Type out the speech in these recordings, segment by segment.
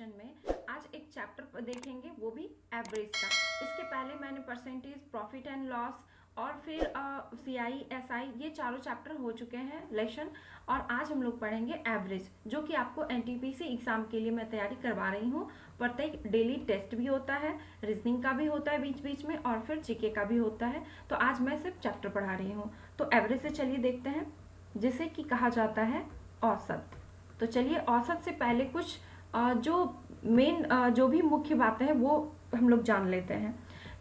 Question में आज एक चैप्टर देखेंगे, वो भी एवरेज का। इसके पहले मैंने परसेंटेज, प्रॉफिट एंड लॉस और फिर CI, SI ये चारों चैप्टर हो चुके हैं लेसन, और आज हम लोग पढ़ेंगे एवरेज, जो कि आपको NTPC एग्जाम के लिए मैं तैयारी करवा रही हूँ। प्रत्येक डेली टेस्ट भी होता है, रीजनिंग का भी होता है बीच बीच में, और फिर GK का भी होता है। तो आज मैं सिर्फ चैप्टर पढ़ा रही हूँ। तो एवरेज से चलिए देखते हैं, जिसे कि कहा जाता है औसत। तो चलिए औसत से पहले कुछ जो मेन जो भी मुख्य बातें हैं वो हम लोग जान लेते हैं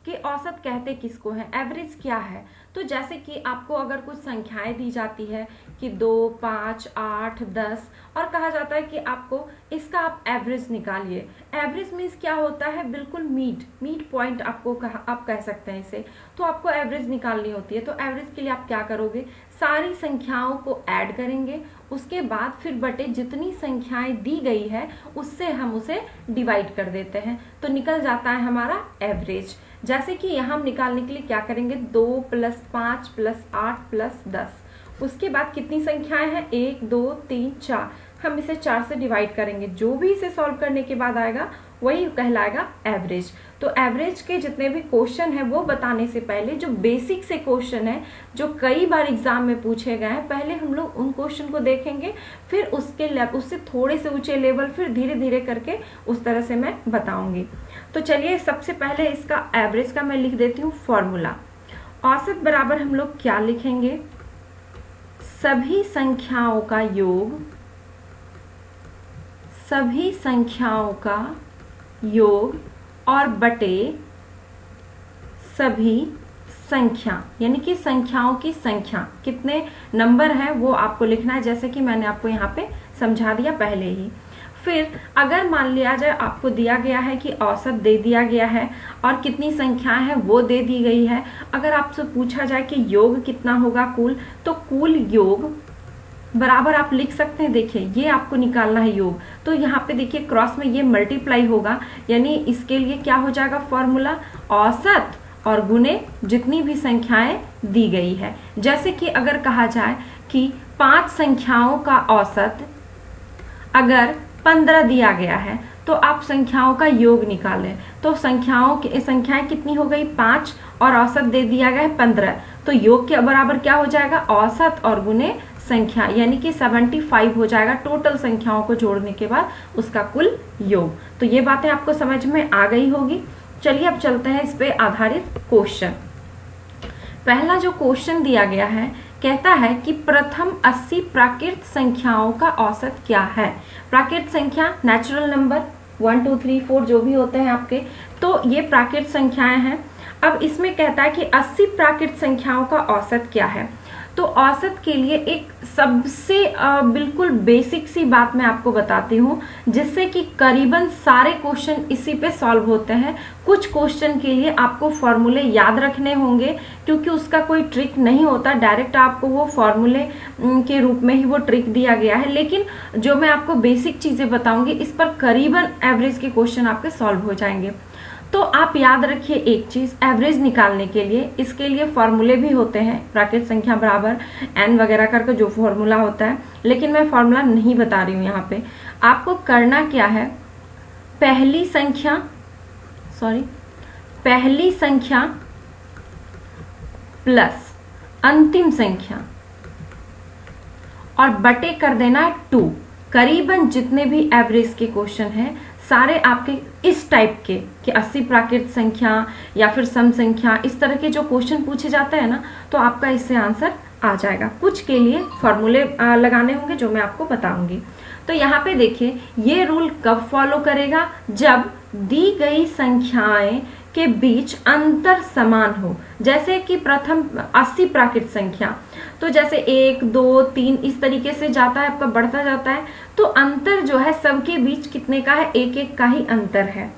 कि औसत कहते किसको है, एवरेज क्या है। तो जैसे कि आपको अगर कुछ संख्याएं दी जाती है कि 2, 5, 8, 10 और कहा जाता है कि आपको इसका आप एवरेज निकालिए। एवरेज मीन्स क्या होता है, बिल्कुल मीड पॉइंट आपको आप कह सकते हैं इसे। तो आपको एवरेज निकालनी होती है। तो एवरेज के लिए आप क्या करोगे, सारी संख्याओं को ऐड करेंगे, उसके बाद फिर बटे जितनी संख्याएं दी गई है उससे हम उसे डिवाइड कर देते हैं, तो निकल जाता है हमारा एवरेज। जैसे कि यहाँ हम निकालने के लिए क्या करेंगे, 2 + 5 + 8 + 10, उसके बाद कितनी संख्याएं हैं, 1, 2, 3, 4। हम इसे 4 से डिवाइड करेंगे, जो भी इसे सॉल्व करने के बाद आएगा वही कहलाएगा एवरेज। तो एवरेज के जितने भी क्वेश्चन हैं वो बताने से पहले जो बेसिक से क्वेश्चन है, जो कई बार एग्जाम में पूछे गए हैं, पहले हम लोग उन क्वेश्चन को देखेंगे, फिर उससे थोड़े से ऊंचे लेवल, फिर धीरे धीरे करके उस तरह से मैं बताऊंगी। तो चलिए सबसे पहले इसका एवरेज का मैं लिख देती हूँ फॉर्मूला। औसत बराबर हम लोग क्या लिखेंगे, सभी संख्याओं का योग, सभी संख्याओं का योग और बटे सभी संख्या, यानी कि संख्याओं की संख्या कितने नंबर है वो आपको लिखना है, जैसे कि मैंने आपको यहाँ पे समझा दिया पहले ही। फिर अगर मान लिया जाए आपको दिया गया है कि औसत दे दिया गया है और कितनी संख्या है वो दे दी गई है, अगर आपसे पूछा जाए कि योग कितना होगा कुल, तो कुल योग बराबर आप लिख सकते हैं। देखिए ये आपको निकालना है योग, तो यहाँ पे देखिए क्रॉस में ये मल्टीप्लाई होगा, यानी इसके लिए क्या हो जाएगा फॉर्मूला, औसत और गुने जितनी भी संख्याएं दी गई है। जैसे कि अगर कहा जाए कि 5 संख्याओं का औसत अगर 15 दिया गया है, तो आप संख्याओं का योग निकालें। तो संख्याएं कितनी हो गई, 5, और औसत दे दिया गया है 15, तो योग के बराबर क्या हो जाएगा, औसत और गुने संख्या, यानी कि 75 हो जाएगा टोटल संख्याओं को जोड़ने के बाद उसका कुल योग। तो ये बातें आपको समझ में आ गई होगी। चलिए अब चलते हैं इस पे आधारित क्वेश्चन। पहला जो क्वेश्चन दिया गया है कहता है कि प्रथम 80 प्राकृत संख्याओं का औसत क्या है। प्राकृत संख्या नेचुरल नंबर 1, 2, 3, 4 जो भी होते हैं आपके, तो ये प्राकृत संख्याएं हैं। अब इसमें कहता है कि 80 प्राकृत संख्याओं का औसत क्या है। तो औसत के लिए एक सबसे बिल्कुल बेसिक सी बात मैं आपको बताती हूँ, जिससे कि करीबन सारे क्वेश्चन इसी पे सॉल्व होते हैं। कुछ क्वेश्चन के लिए आपको फॉर्मूले याद रखने होंगे, क्योंकि उसका कोई ट्रिक नहीं होता, डायरेक्ट आपको वो फॉर्मूले के रूप में ही वो ट्रिक दिया गया है। लेकिन जो मैं आपको बेसिक चीज़ें बताऊँगी इस पर करीबन एवरेज के क्वेश्चन आपके सॉल्व हो जाएंगे। तो आप याद रखिए एक चीज़, एवरेज निकालने के लिए इसके लिए फॉर्मूले भी होते हैं, प्राकृत संख्या बराबर n वगैरह करके जो फॉर्मूला होता है, लेकिन मैं फॉर्मूला नहीं बता रही हूँ यहाँ पे। आपको करना क्या है, पहली संख्या प्लस अंतिम संख्या और बटे कर देना है 2। करीबन जितने भी एवरेज के क्वेश्चन हैं सारे आपके इस टाइप के कि 80 प्राकृत संख्या या फिर सम संख्या, इस तरह के जो क्वेश्चन पूछे जाते हैं ना, तो आपका इससे आंसर आ जाएगा। कुछ के लिए फॉर्मूले लगाने होंगे जो मैं आपको बताऊंगी। तो यहाँ पे देखिए ये रूल कब फॉलो करेगा, जब दी गई संख्याएं के बीच अंतर समान हो। जैसे कि प्रथम 80 प्राकृत संख्या, तो जैसे 1, 2, 3 इस तरीके से जाता है, आपका बढ़ता जाता है। तो अंतर जो है सबके बीच कितने का है, 1-1 का ही अंतर है।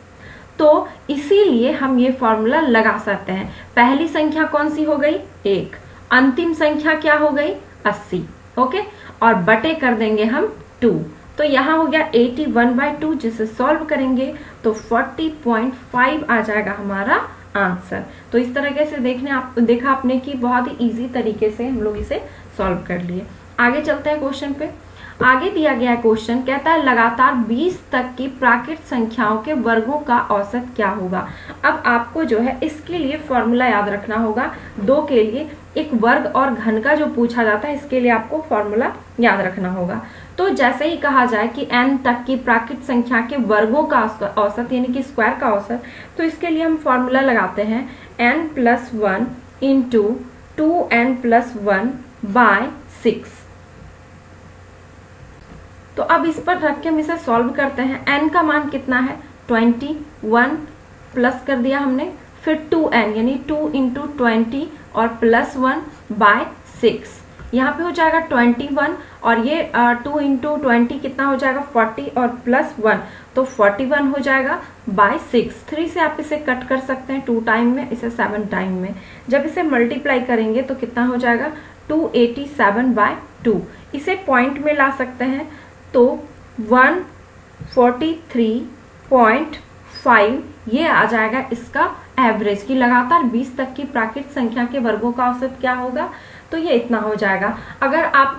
तो इसीलिए हम ये फॉर्मूला लगा सकते हैं, पहली संख्या कौन सी हो गई, 1, अंतिम संख्या क्या हो गई, 80, ओके, और बटे कर देंगे हम 2। तो यहाँ हो गया 81/2, जिसे सॉल्व करेंगे तो 40.5 आ जाएगा हमारा आंसर। तो इस तरीके से देखा आपने कि बहुत ही इजी तरीके से हम लोग इसे सॉल्व कर लिए। आगे चलते हैं क्वेश्चन पे। आगे दिया गया क्वेश्चन कहता है लगातार 20 तक की प्राकृत संख्याओं के वर्गों का औसत क्या होगा। अब आपको जो है इसके लिए फॉर्मूला याद रखना होगा, दो के लिए एक वर्ग और घन का जो पूछा जाता है इसके लिए आपको फॉर्मूला याद रखना होगा। तो जैसे ही कहा जाए कि n तक की प्राकृत संख्या के वर्गों का औसत यानी कि स्क्वायर का औसत, तो इसके लिए हम फॉर्मूला लगाते हैं n plus 1 into 2n plus 1 by 6। तो अब इस पर रख के हम इसे सॉल्व करते हैं। n का मान कितना है 20, 1 प्लस कर दिया हमने, फिर 2n यानी 2 इंटू 20 और प्लस 1 बाय 6, यहाँ पे हो जाएगा 21 और ये 2 इंटू 20 कितना हो जाएगा 40 और प्लस 1 तो 41 हो जाएगा बाय 6। 3 से आप इसे कट कर सकते हैं 2 टाइम में, इसे 7 टाइम में। जब इसे मल्टीप्लाई करेंगे तो कितना हो जाएगा 287 बाय 2। इसे पॉइंट में ला सकते हैं तो 143.5 ये आ जाएगा इसका एवरेज कि लगातार 20 तक की प्राकृत संख्या के वर्गों का औसत क्या होगा, तो ये इतना हो जाएगा। अगर आप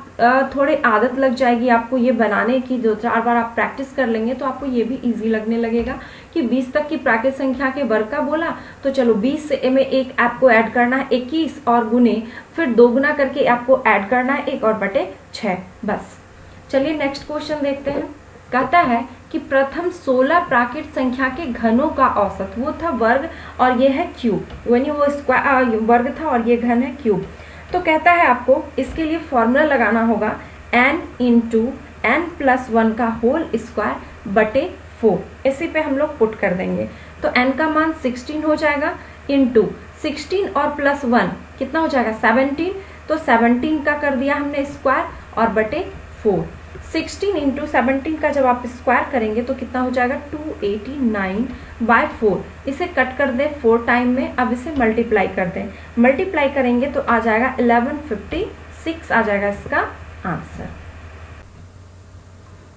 थोड़ी आदत लग जाएगी आपको ये बनाने की, 2-4 बार आप प्रैक्टिस कर लेंगे तो आपको ये भी इजी लगने लगेगा कि 20 तक की प्राकृत संख्या के वर्ग का बोला तो चलो 20 में एक आपको ऐड करना है 21 और गुने फिर 2 गुना करके आपको ऐड करना है 1 और बटे 6 बस। चलिए नेक्स्ट क्वेश्चन देखते हैं। कहता है कि प्रथम 16 प्राकृत संख्या के घनों का औसत, वो था वर्ग और ये है क्यूब, यानी वो स्क्वायर वर्ग था और ये घन है क्यूब। तो कहता है आपको इसके लिए फॉर्मूला लगाना होगा n इंटू एन प्लस 1 का होल स्क्वायर बटे 4, इसी पे हम लोग पुट कर देंगे। तो n का मान 16 हो जाएगा इंटू 16 और प्लस 1 कितना हो जाएगा 17, तो 17 का कर दिया हमने स्क्वायर और बटे 4। 16 इंटू 17 का जब आप स्क्वायर करेंगे तो कितना हो जाएगा 289 बाय 4। इसे कट कर दें 4 टाइम में। अब इसे मल्टीप्लाई कर दें, मल्टीप्लाई करेंगे तो आ जाएगा 1156 आ जाएगा इसका आंसर।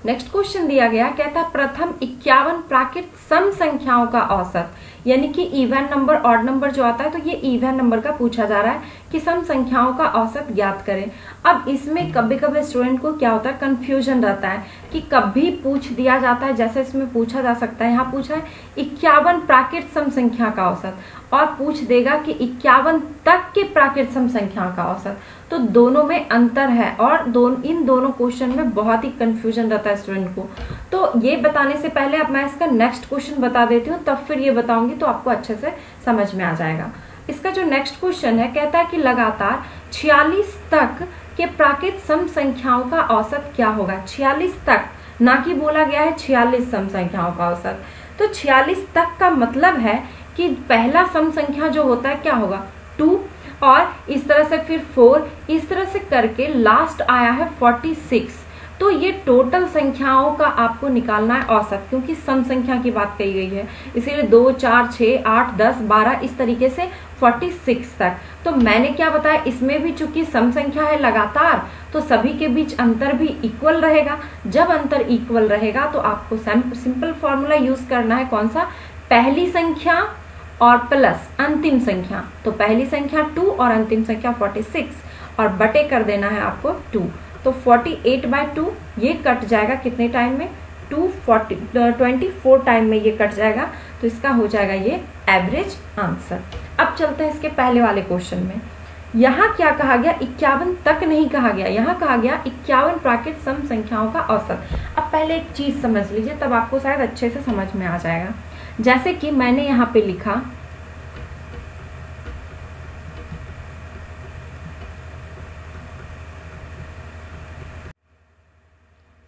नेक्स्ट क्वेश्चन दिया गया कहता प्रथम 51 प्राकृत सम संख्याओं का औसत, यानी कि इवन नंबर ऑड नंबर जो आता है तो ये इवन नंबर का पूछा जा रहा है कि सम संख्याओं का औसत ज्ञात करें। अब इसमें कभी कभी स्टूडेंट को क्या होता है कंफ्यूजन रहता है कि कभी पूछ दिया जाता है, जैसे इसमें पूछा जा सकता है, यहाँ पूछा है 51 प्राकृत सम संख्या का औसत और पूछ देगा कि 51 तक के प्राकृत सम संख्या का औसत, तो दोनों में अंतर है और इन दोनों क्वेश्चन में बहुत ही कंफ्यूजन रहता है स्टूडेंट को। तो ये बताने से पहले अब मैं इसका नेक्स्ट क्वेश्चन बता देती हूँ, तब फिर ये बताऊंगी तो आपको अच्छे से समझ में आ जाएगा। इसका जो नेक्स्ट क्वेश्चन है कहता है कि लगातार 46 तक के प्राकृत सम संख्याओं का औसत क्या होगा। 46 तक ना कि बोला गया है 46 सम संख्याओं का औसत, तो 46 तक का मतलब है कि पहला सम संख्या जो होता है क्या होगा 2 और इस तरह से फिर 4 इस तरह से करके लास्ट आया है 46। तो ये टोटल संख्याओं का आपको निकालना है औसत, क्योंकि सम संख्या की बात कही गई है, इसीलिए 2, 4, 6, 8, 10, 12 इस तरीके से 46 तक। तो मैंने क्या बताया इसमें भी चूंकि सम संख्या है लगातार तो सभी के बीच अंतर भी इक्वल रहेगा। जब अंतर इक्वल रहेगा तो आपको सिंपल फॉर्मूला यूज करना है, कौन सा, पहली संख्या और प्लस अंतिम संख्या, तो पहली संख्या 2 और अंतिम संख्या 46 और बटे कर देना है आपको 2, तो 48 बाय 2 ये कट जाएगा कितने टाइम में 24 टाइम में ये कट जाएगा, तो इसका हो जाएगा ये एवरेज आंसर। अब चलते हैं इसके पहले वाले क्वेश्चन में। यहाँ क्या कहा गया 51 तक नहीं कहा गया, यहाँ कहा गया 51 प्राकृत सम संख्याओं का औसत। अब पहले एक चीज़ समझ लीजिए तब आपको शायद अच्छे से समझ में आ जाएगा। जैसे कि मैंने यहाँ पे लिखा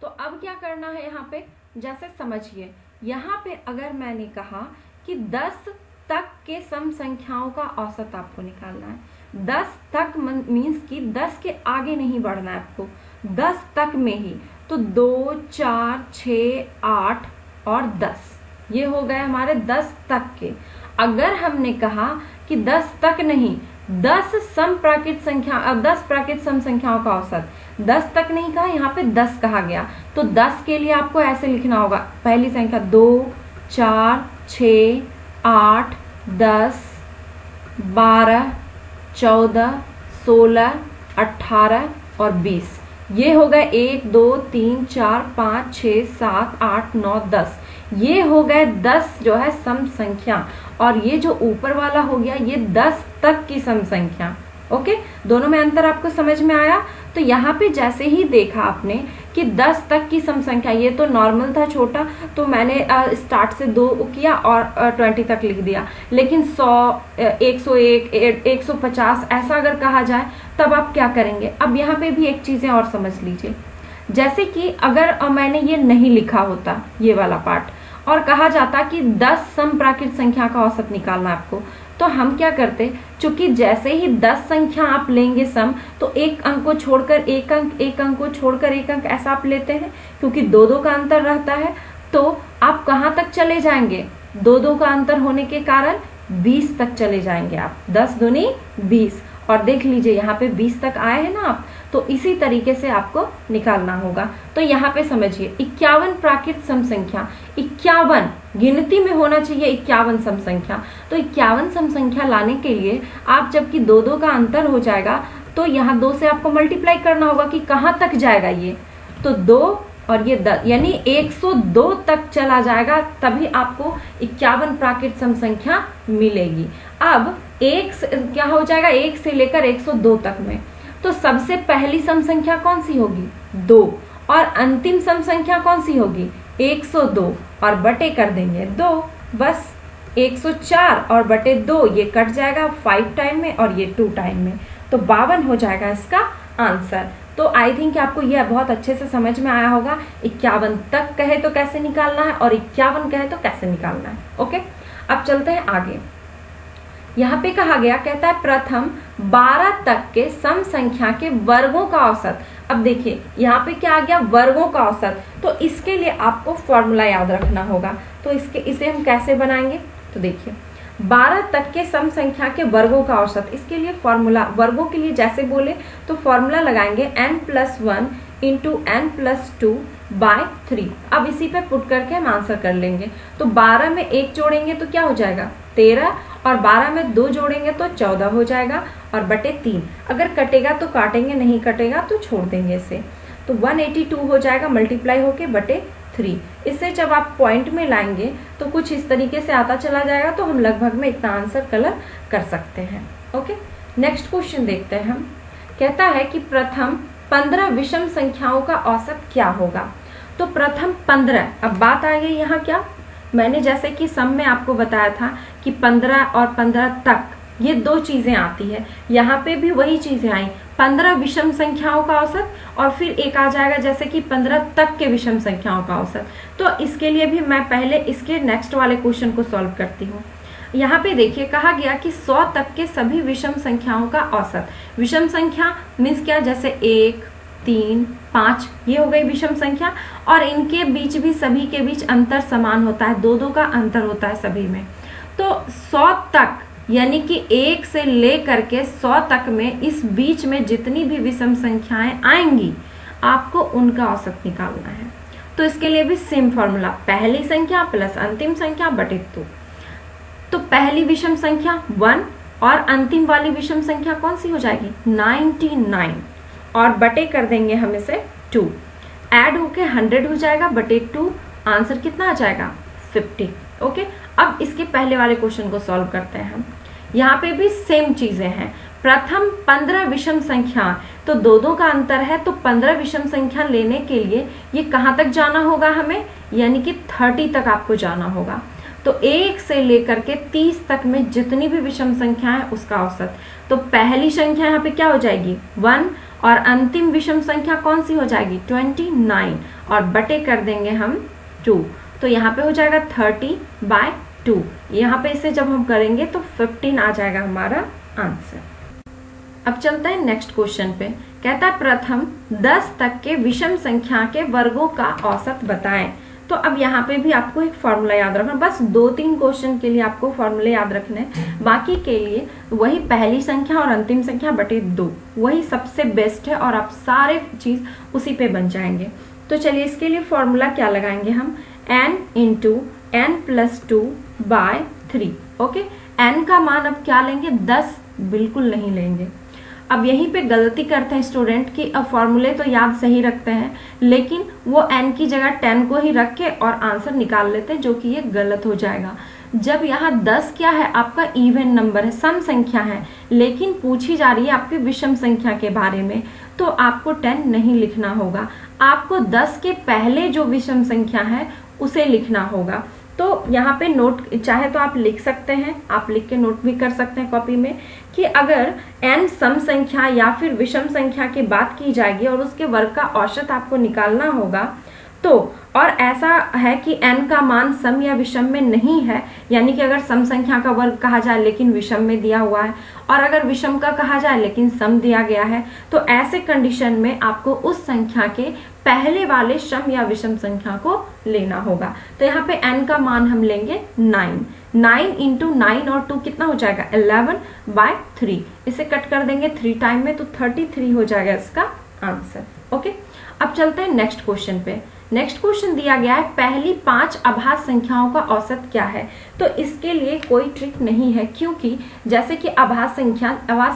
तो अब क्या करना है यहाँ पे, जैसे समझिए यहाँ पे अगर मैंने कहा कि 10 तक के सम संख्याओं का औसत आपको निकालना है, 10 तक मीन्स कि 10 के आगे नहीं बढ़ना है आपको, 10 तक में ही, तो 2, 4, 6, 8 और 10 ये हो गए हमारे 10 तक के। अगर हमने कहा कि 10 तक नहीं 10 सम प्राकृत संख्या, अब 10 प्राकृत सम संख्याओं का औसत, 10 तक नहीं कहा यहाँ पे 10 कहा गया, तो 10 के लिए आपको ऐसे लिखना होगा पहली संख्या 2, 4, 6, 8, 10, 12, 14, 16, 18 और 20 ये हो गए 1 2 3 4 5 6 7 8 9 10, ये हो गए 10 जो है सम संख्या, और ये जो ऊपर वाला हो गया ये 10 तक की सम संख्या। ओके, दोनों में अंतर आपको समझ में आया। तो यहाँ पे जैसे ही देखा आपने कि 10 तक की सम संख्या, ये तो नॉर्मल था छोटा, तो मैंने स्टार्ट से 2 किया और 20 तक लिख दिया, लेकिन 100, 101, 150 ऐसा अगर कहा जाए तब आप क्या करेंगे। अब यहाँ पे भी एक चीज़ें और समझ लीजिए, जैसे कि अगर मैंने ये नहीं लिखा होता ये वाला पार्ट और कहा जाता कि 10 समप्राकृत संख्या का औसत निकालना आपको, तो हम क्या करते, चूंकि जैसे ही 10 संख्या आप लेंगे सम, तो एक अंक को छोड़कर एक अंक को छोड़कर एक अंक ऐसा आप लेते हैं, क्योंकि 2-2 का अंतर रहता है। तो आप कहाँ तक चले जाएंगे, 2-2 का अंतर होने के कारण 20 तक चले जाएंगे आप, 10 दूनी 20, और देख लीजिए यहाँ पे 20 तक आए हैं ना आप, तो इसी तरीके से आपको निकालना होगा। तो यहाँ पे समझिए 51 प्राकृत सम संख्या, 51 गिनती में होना चाहिए 51 सम संख्या। तो 51 सम संख्या लाने के लिए आप, जबकि 2-2 का अंतर हो जाएगा, तो यहाँ 2 से आपको मल्टीप्लाई करना होगा कि कहाँ तक जाएगा ये, तो 2 और ये 10, यानी 102 तक चला जाएगा, तभी आपको 51 प्राकृत सम संख्या मिलेगी। अब क्या हो जाएगा, 1 से लेकर 102 तक में, तो सबसे पहली सम संख्या कौन सी होगी, 2, और अंतिम सम संख्या कौन सी होगी, 102, और बटे कर देंगे 2, बस 104 और बटे 2, ये कट जाएगा 5 टाइम में और ये 2 टाइम में, तो 52 हो जाएगा इसका आंसर। तो आई थिंक आपको यह बहुत अच्छे से समझ में आया होगा, 51 तक कहे तो कैसे निकालना है और 51 कहे तो कैसे निकालना है। ओके, अब चलते हैं आगे। यहाँ पे कहा गया, कहता है प्रथम 12 तक के सम संख्या के वर्गों का औसत। अब देखिए यहाँ पे क्या आ गया, वर्गों का औसत, तो इसके लिए आपको फॉर्मूला याद रखना होगा। तो इसे हम कैसे बनाएंगे, तो देखिए 12 तक के सम संख्या के वर्गों का औसत, इसके लिए फॉर्मूला, वर्गों के लिए जैसे बोले तो फॉर्मूला लगाएंगे n+1 × n+2/3। अब इसी पे पुट करके हम आंसर कर लेंगे। तो 12 में 1 जोड़ेंगे तो क्या हो जाएगा 13, और 12 में 2 जोड़ेंगे तो 14 हो जाएगा, और बटे 3, अगर कटेगा तो काटेंगे, नहीं कटेगा तो छोड़ देंगे इसे, तो 182 हो जाएगा मल्टीप्लाई होके बटे 3। इससे जब आप पॉइंट में लाएंगे तो कुछ इस तरीके से आता चला जाएगा, तो हम लगभग में इतना आंसर कलर कर सकते हैं। ओके, नेक्स्ट क्वेश्चन देखते हैं हम। कहता है कि प्रथम 15 विषम संख्याओं का औसत क्या होगा। तो प्रथम 15, अब बात आ गई यहाँ क्या, मैंने जैसे कि सम में आपको बताया था कि 15 और 15 तक ये 2 चीज़ें आती है, यहाँ पे भी वही चीज़ें आई, 15 विषम संख्याओं का औसत और फिर एक आ जाएगा जैसे कि 15 तक के विषम संख्याओं का औसत। तो इसके लिए भी मैं पहले इसके नेक्स्ट वाले क्वेश्चन को सॉल्व करती हूँ। यहाँ पे देखिए कहा गया कि 100 तक के सभी विषम संख्याओं का औसत। विषम संख्या मीन्स क्या, जैसे 1, 3, 5 ये हो गई विषम संख्या, और इनके बीच भी सभी के बीच अंतर समान होता है, 2-2 का अंतर होता है सभी में। तो 100 तक यानी कि 1 से लेकर के 100 तक में, इस बीच में जितनी भी विषम संख्याएं आएंगी आपको उनका औसत निकालना है। तो इसके लिए भी सेम फॉर्मूला, पहली संख्या प्लस अंतिम संख्या बटे 2। तो पहली विषम संख्या 1 और अंतिम वाली विषम संख्या कौन सी हो जाएगी 99, और बटे कर देंगे हम इसे 2, ऐड होके 100 हो जाएगा बटे 2, आंसर कितना आ जाएगा 50। ओके, अब इसके पहले वाले क्वेश्चन को सॉल्व करते हैं हम। यहाँ पे भी सेम चीज़ें हैं, प्रथम 15 विषम संख्या, तो 2-2 का अंतर है, तो 15 विषम संख्या लेने के लिए ये कहाँ तक जाना होगा हमें, यानी कि 30 तक आपको जाना होगा। तो 1 से लेकर के 30 तक में जितनी भी विषम संख्या है उसका औसत। तो पहली संख्या यहाँ पे क्या हो जाएगी 1, और अंतिम विषम संख्या कौन सी हो जाएगी 29, और बटे कर देंगे हम 2, तो यहाँ पे हो जाएगा 30/2। यहाँ पे इसे जब हम करेंगे तो 15 आ जाएगा हमारा आंसर। अब चलते हैं नेक्स्ट क्वेश्चन पे। कहता है प्रथम 10 तक के विषम संख्या के वर्गों का औसत बताएं। तो अब यहाँ पे भी आपको एक फॉर्मूला याद रखना, बस 2-3 क्वेश्चन के लिए आपको फॉर्मूले याद रखने हैं, बाकी के लिए वही पहली संख्या और अंतिम संख्या बटे 2 वही सबसे बेस्ट है, और आप सारे चीज़ उसी पे बन जाएंगे। तो चलिए इसके लिए फॉर्मूला क्या लगाएंगे हम, n × n+2/3। ओके, n का मान अब क्या लेंगे 10 बिल्कुल नहीं लेंगे, अब यहीं पे गलती करते हैं स्टूडेंट कि अब फॉर्मूले तो याद सही रखते हैं लेकिन वो n की जगह 10 को ही रख के और आंसर निकाल लेते हैं, जो कि ये गलत हो जाएगा। जब यहाँ 10 क्या है, आपका इवन नंबर है, सम संख्या है, लेकिन पूछी जा रही है आपकी विषम संख्या के बारे में, तो आपको 10 नहीं लिखना होगा, आपको 10 के पहले जो विषम संख्या है उसे लिखना होगा। तो यहाँ पे नोट, चाहे तो आप लिख सकते हैं, आप लिख के नोट भी कर सकते हैं कॉपी में, कि अगर n सम संख्या या फिर विषम संख्या की बात की जाएगी और उसके वर्ग का औसत आपको निकालना होगा, तो और ऐसा है कि n का मान सम या विषम में नहीं है, यानी कि अगर सम संख्या का वर्ग कहा जाए लेकिन विषम में दिया हुआ है, और अगर विषम का कहा जाए लेकिन सम दिया गया है, तो ऐसे कंडीशन में आपको उस संख्या के पहले वाले सम या विषम संख्या को लेना होगा। तो यहाँ पे n का मान हम लेंगे 9, 9 इंटू 9 और 2 कितना हो जाएगा 11/3, इसे कट कर देंगे 3 टाइम में, तो 33 हो जाएगा इसका आंसर। ओके, अब चलते हैं नेक्स्ट क्वेश्चन पे। नेक्स्ट क्वेश्चन दिया गया है पहली 5 अभाज्य संख्याओं का औसत क्या है। तो इसके लिए कोई ट्रिक नहीं है, क्योंकि जैसे कि अभाज्य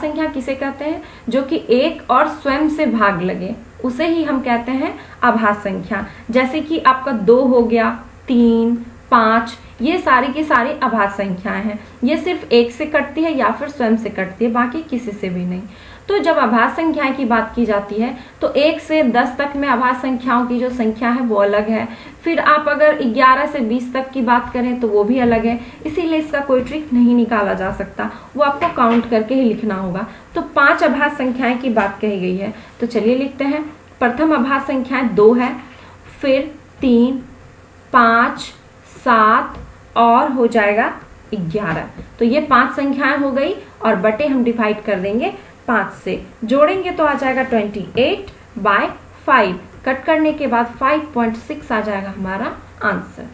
संख्या किसे कहते हैं, जो कि एक और स्वयं से भाग लगे, उसे ही हम कहते हैं अभाज्य संख्या। जैसे कि आपका 2 हो गया, 3, 5, ये सारी की सारी अभाज्य संख्याएं हैं, ये सिर्फ एक से कटती है या फिर स्वयं से कटती है, बाकी किसी से भी नहीं। तो जब अभाज्य संख्याएं की बात की जाती है तो 1 से 10 तक में अभाज्य संख्याओं की जो संख्या है वो अलग है, फिर आप अगर 11 से 20 तक की बात करें तो वो भी अलग है, इसीलिए इसका कोई ट्रिक नहीं निकाला जा सकता, वो आपको काउंट करके ही लिखना होगा। तो 5 अभाज्य संख्याएं की बात कही गई है, तो चलिए लिखते हैं। प्रथम अभाज्य संख्या 2 है, फिर 3, 5, 7 और हो जाएगा 11। तो ये 5 संख्याएं हो गई और बटे हम डिवाइड कर देंगे 5 से, जोड़ेंगे तो आ जाएगा 28/5, कट करने के बाद 5.6 आ जाएगा हमारा आंसर।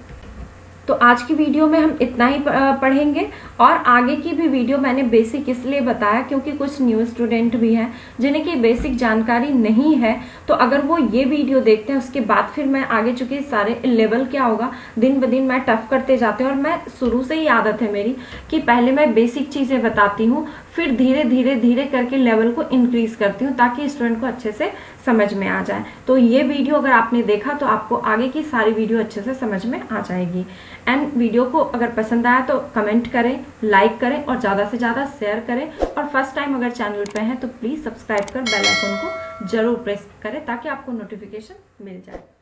तो आज की वीडियो में हम इतना ही पढ़ेंगे, और आगे की भी वीडियो मैंने बेसिक इसलिए बताया क्योंकि कुछ न्यू स्टूडेंट भी हैं जिन्हें कि बेसिक जानकारी नहीं है, तो अगर वो ये वीडियो देखते हैं उसके बाद फिर मैं आगे, चूंकि सारे लेवल क्या होगा दिन ब दिन मैं टफ करते जाते हूँ, और मैं शुरू से ही आदत है मेरी कि पहले मैं बेसिक चीज़ें बताती हूँ, फिर धीरे धीरे करके लेवल को इंक्रीज करती हूँ ताकि स्टूडेंट को अच्छे से समझ में आ जाए। तो ये वीडियो अगर आपने देखा तो आपको आगे की सारी वीडियो अच्छे से समझ में आ जाएगी। एंड वीडियो को अगर पसंद आया तो कमेंट करें, लाइक करें और ज़्यादा से ज़्यादा शेयर करें, और फर्स्ट टाइम अगर चैनल पे हैं तो प्लीज़ सब्सक्राइब कर बेल आइकन को जरूर प्रेस करें ताकि आपको नोटिफिकेशन मिल जाए।